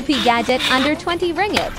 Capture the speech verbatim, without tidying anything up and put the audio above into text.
recipe gadget under twenty ringgit.